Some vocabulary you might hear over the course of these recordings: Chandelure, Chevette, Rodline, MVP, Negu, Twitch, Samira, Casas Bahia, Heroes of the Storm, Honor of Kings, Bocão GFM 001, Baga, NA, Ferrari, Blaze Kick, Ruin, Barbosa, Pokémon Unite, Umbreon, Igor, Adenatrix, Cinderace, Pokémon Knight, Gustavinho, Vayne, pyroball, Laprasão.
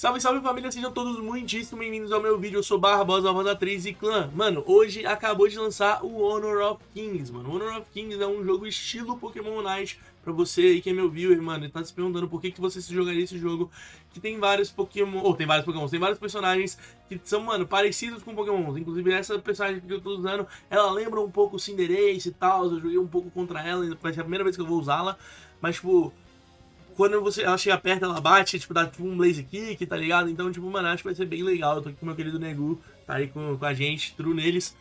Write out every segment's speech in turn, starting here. Salve, salve família, sejam todos muitíssimo bem-vindos ao meu vídeo, eu sou Barbosa, voz da 3 e clã. Mano, hoje acabou de lançar o Honor of Kings, mano. O Honor of Kings é um jogo estilo Pokémon Unite. Pra você aí que é meu viewer, mano, e tá se perguntando por que você se jogaria esse jogo, que tem vários Pokémon, ou tem vários Pokémon, tem vários personagens que são, mano, parecidos com Pokémon. Inclusive essa personagem que eu tô usando, ela lembra um pouco o Cinderace e tal, eu joguei um pouco contra ela, vai ser a primeira vez que eu vou usá-la, mas tipo... Quando ela chega perto, ela bate, tipo, dá tipo um Blaze Kick, tá ligado? Então, tipo, mano, acho que vai ser bem legal. Eu tô aqui com o meu querido Negu, tá aí com a gente, true neles.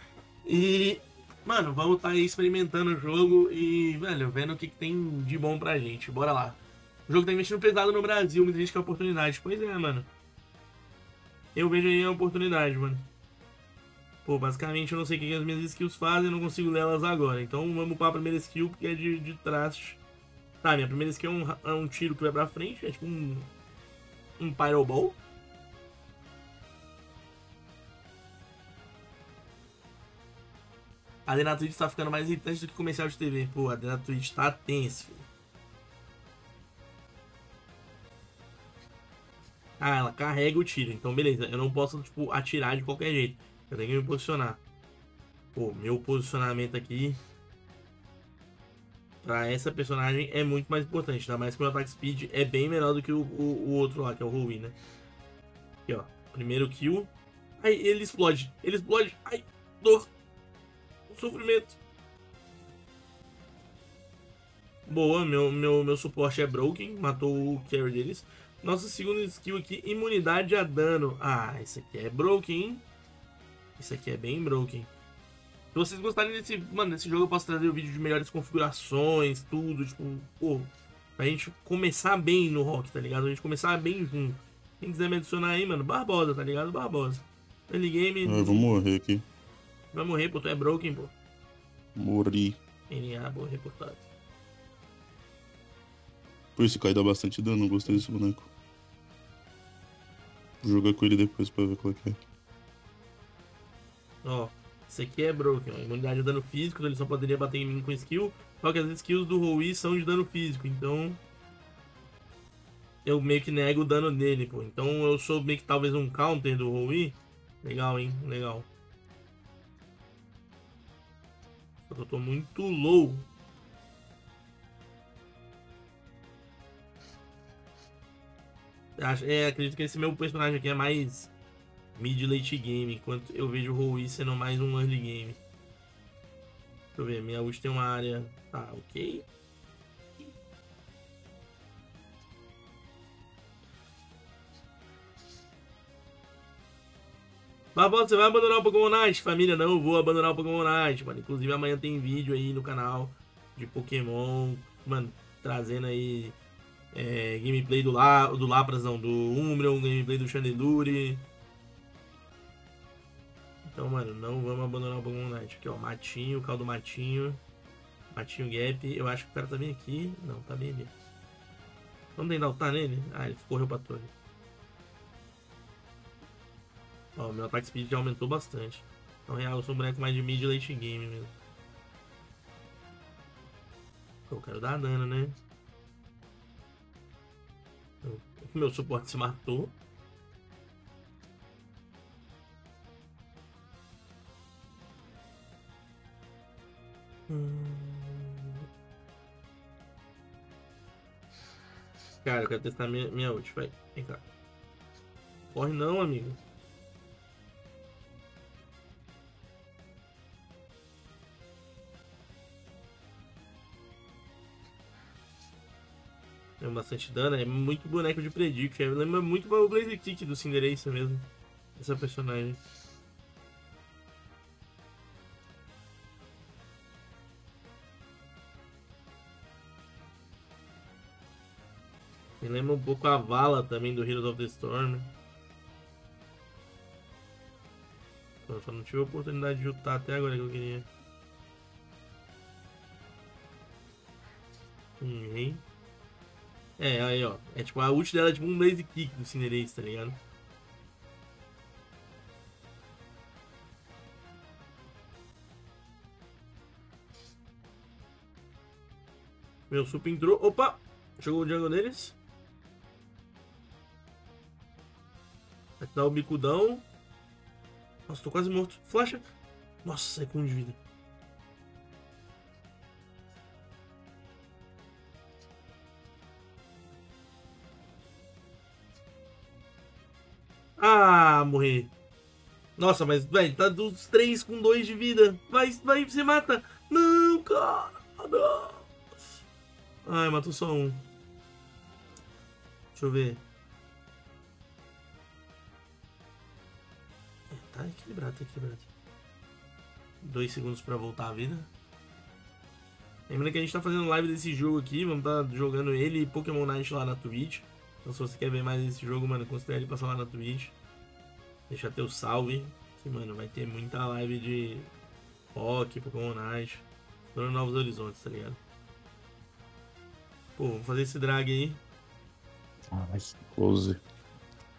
E, mano, vamos tá aí experimentando o jogo e, velho, vendo o que tem de bom pra gente. Bora lá. O jogo tá investindo pesado no Brasil, muita gente quer oportunidade. Pois é, mano. Eu vejo aí a oportunidade, mano. Pô, basicamente eu não sei o que as minhas skills fazem, eu não consigo ler elas agora. Então vamos pra primeira skill, porque é de traste. Tá, minha primeira skill é um tiro que vai pra frente, é tipo um pyroball. A Adenatrix tá ficando mais irritante do que comercial de TV. Pô, a Adenatrix tá tenso, filho. Ah, ela carrega o tiro, então beleza. Eu não posso, tipo, atirar de qualquer jeito. Eu tenho que me posicionar. Pô, meu posicionamento aqui... Pra essa personagem é muito mais importante, tá? Mas que o meu ataque speed é bem melhor do que o outro lá, que é o Ruin, né? Aqui, ó. Primeiro kill. Ai, ele explode. Ele explode. Ai, dor. Sofrimento. Boa, meu suporte é broken. Matou o carry deles. Nossa segunda skill aqui, imunidade a dano. Ah, esse aqui é broken, hein? Esse aqui é bem broken. Se vocês gostarem desse, mano, desse jogo, eu posso trazer um vídeo de melhores configurações, tudo, tipo, pô, pra gente começar bem no rock, tá ligado? A gente começar bem junto. Quem quiser me adicionar aí, mano, Barbosa, tá ligado? Barbosa. Early game... Eu vou morrer aqui. Vai morrer, pô, tu é broken, pô. Morri. NA, boa, reportado. Pô, esse cara dá bastante dano, eu gostei desse boneco. Vou jogar com ele depois pra ver qual é. Ó. Isso aqui é broken, ó. Imunidade de dano físico, ele só poderia bater em mim com skill. Só que as skills do Rui são de dano físico, então... Eu meio que nego o dano dele, pô. Então eu sou meio que talvez um counter do Rui. Legal, hein? Legal. Só que eu tô muito low. É, acredito que esse meu personagem aqui é mais... mid late game, enquanto eu vejo o Rui sendo mais um early game. Deixa eu ver, minha ult tem uma área... Tá, ok. Barbosa, você vai abandonar o Pokémon Knight? Família, não vou abandonar o Pokémon Knight, mano. Inclusive amanhã tem vídeo aí no canal de Pokémon, mano, trazendo aí gameplay do Laprasão, do Umbreon, gameplay do Chandelure... Então, mano, não vamos abandonar o Pokémon Knight. Aqui, ó, matinho, caldo matinho. Matinho gap. Eu acho que o cara tá bem aqui. Não, tá bem ali. Vamos tentar lutar nele? Ah, ele correu pra torre. Ó, meu ataque speed já aumentou bastante. Na real, eu sou um boneco mais de mid late game mesmo. Eu quero dar dano, né? O meu suporte se matou. Cara, eu quero testar minha ult, vai. Vem cá. Corre não, amigo. Tem bastante dano, é muito boneco de predict. Lembra muito o Blaze Kick do Cinderace mesmo. Essa personagem. Me lembra um pouco a vala também do Heroes of the Storm. Eu só não tive a oportunidade de lutar até agora que eu queria. Uhum. É, aí ó. É tipo, a ult dela é tipo um Blaze Kick do Cinderace, tá ligado? Meu super entrou. Opa! Jogou o jungle deles. Aqui dá o bicudão. Nossa, tô quase morto. Flecha. Nossa, sai com um de vida. Ah, morri. Nossa, mas, velho, tá dos 3 com 2 de vida. Vai, você mata. Não, cara, não. Ai, matou só um. Deixa eu ver. Tá equilibrado, tá equilibrado. 2 segundos pra voltar a vida. Lembrando que a gente tá fazendo live desse jogo aqui. Vamos tá jogando ele e Pokémon Knight lá na Twitch. Então se você quer ver mais desse jogo, mano, considere passar lá na Twitch. Deixar teu salve, que, mano, vai ter muita live de rock, Pokémon Knight, explorando novos horizontes, tá ligado? Pô, vamos fazer esse drag aí. Ah, mas close.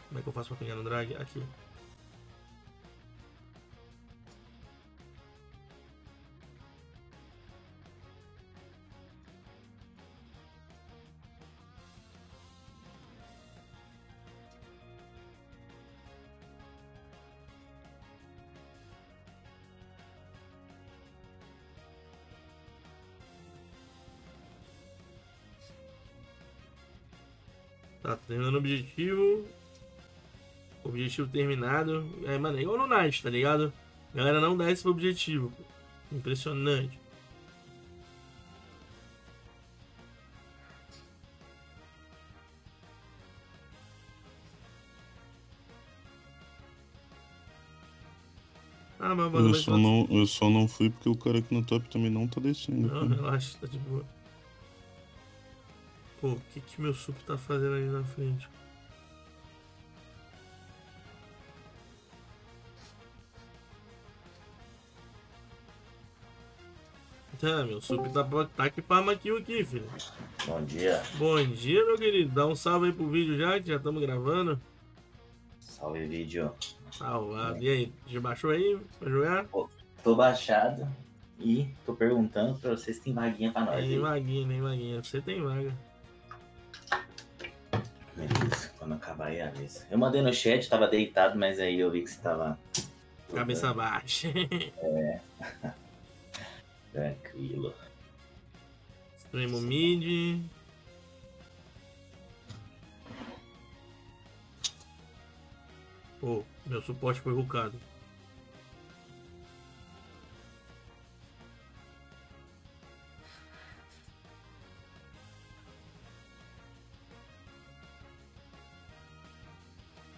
Como é que eu faço pra pegar no drag? Aqui. Tá, terminando o objetivo. Objetivo terminado. Aí, mano, é igual no Knight, tá ligado? A galera não dá esse objetivo. Impressionante. Ah, mas eu só não fui porque o cara aqui no top também não tá descendo. Não, cara, relaxa, tá de boa. Pô, o que que meu sup tá fazendo ali na frente? Tá, meu sup tá que palma aqui, filho. Bom dia. Bom dia, meu querido. Dá um salve aí pro vídeo já, que já estamos gravando. Salve, vídeo. Salve. E aí, já baixou aí pra jogar? Pô, tô baixado e tô perguntando pra vocês se tem vaguinha pra nós. Nem vaguinha, nem vaguinha. Você tem vaga. Beleza, quando acabar aí a mesa. Eu mandei no chat, tava deitado, mas aí eu vi que você tava... Cabeça baixa. É. Tranquilo. Extremo mid. Pô, meu suporte foi rucado.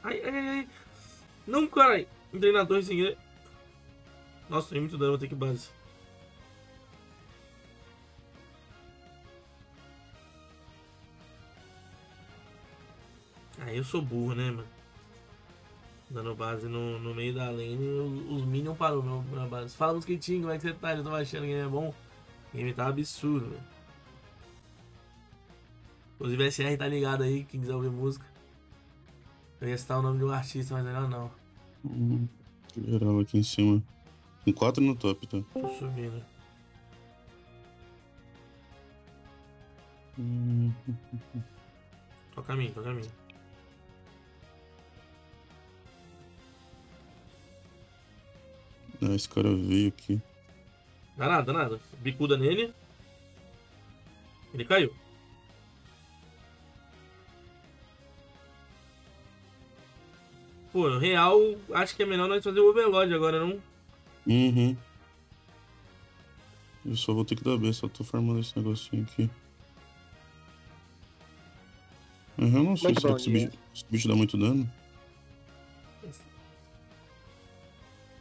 Ai. Não, caralho. Entrei na torre sem querer. Nossa, tem muito dano, vou ter que base. Aí eu sou burro, né, mano? Dando base no meio da lane, os minions parou na base. Fala, mosquitinho, como é que você tá? Eu tava achando que ele é bom. O game tá absurdo, velho. Inclusive, SR tá ligado aí, quem quiser ouvir música. Eu ia citar o nome de um artista, mas melhor não. Geral aqui em cima. Tem 4 no top, tá? Tô subindo. Tô a caminho. Ah, esse cara veio aqui. Dá nada. Bicuda nele. Ele caiu. Pô, no real, acho que é melhor nós fazer o overlord agora, não? Uhum. Eu só vou ter que dar B, só tô farmando esse negocinho aqui. Eu não sei se esse bicho dá muito dano.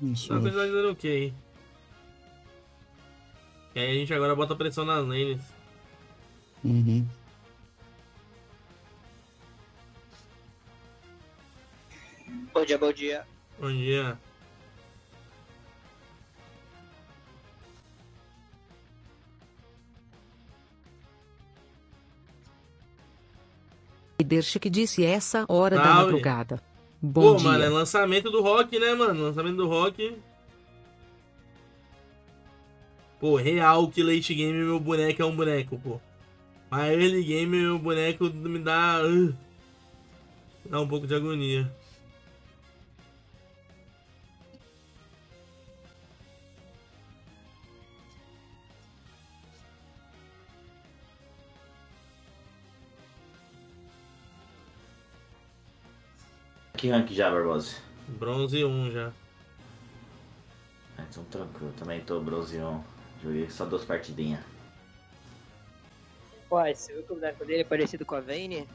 Dá uma quantidade de dano ok. E aí a gente agora bota pressão nas lanes. Uhum. Bom dia. E deixa que disse essa hora da madrugada. Bom dia. Pô, mano, é lançamento do rock, né, mano? Lançamento do rock. Pô, real que late game meu boneco é um boneco, pô. Mas early game meu boneco me dá um pouco de agonia. Que rank já, Barbosa? Bronze 1 já. Ah, então tranquilo, também tô bronze 1. Joguei só 2 partidinhas. Uai, você viu que o boneco dele é parecido com a Vayne?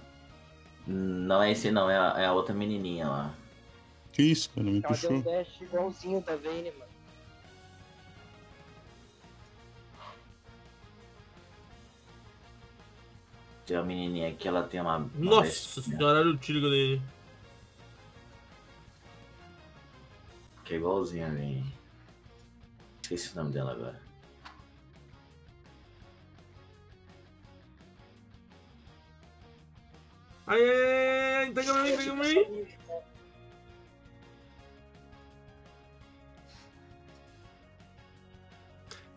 Não é esse não, é a outra menininha lá. Que isso, cara, me puxou. Ela deu um dash igualzinho da Vayne, mano. Tem uma menininha aqui, ela tem uma... Nossa senhora, olha o tiro dele. Que é igualzinha, velho. Esqueci o nome dela agora. Ai, ai, ai, pega-me.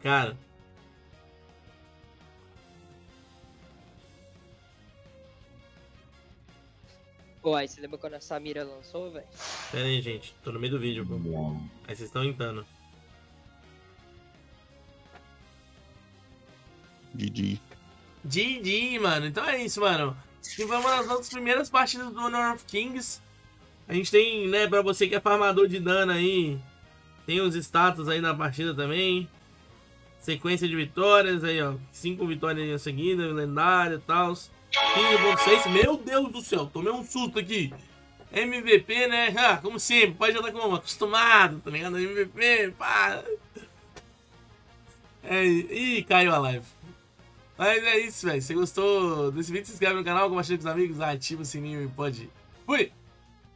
Cara. Pô, aí você lembra quando a Samira lançou, velho? Pera aí, gente. Tô no meio do vídeo, pô. Aí vocês estão entrando. GG. GG, mano. Então é isso, mano. E vamos nas nossas primeiras partidas do Honor of Kings. A gente tem, né, pra você que é farmador de dano aí, tem os status aí na partida também. Sequência de vitórias aí, ó. 5 vitórias seguidas, lendária e tal. 15.6, meu Deus do céu, tomei um susto aqui. MVP, né? Ah, como sempre, pode já tá como acostumado, tá ligado? MVP, pá. É, ih, caiu a live. Mas é isso, velho. Se você gostou desse vídeo, se inscreve no canal, compartilha com os amigos, ativa o sininho e pode ir. Fui!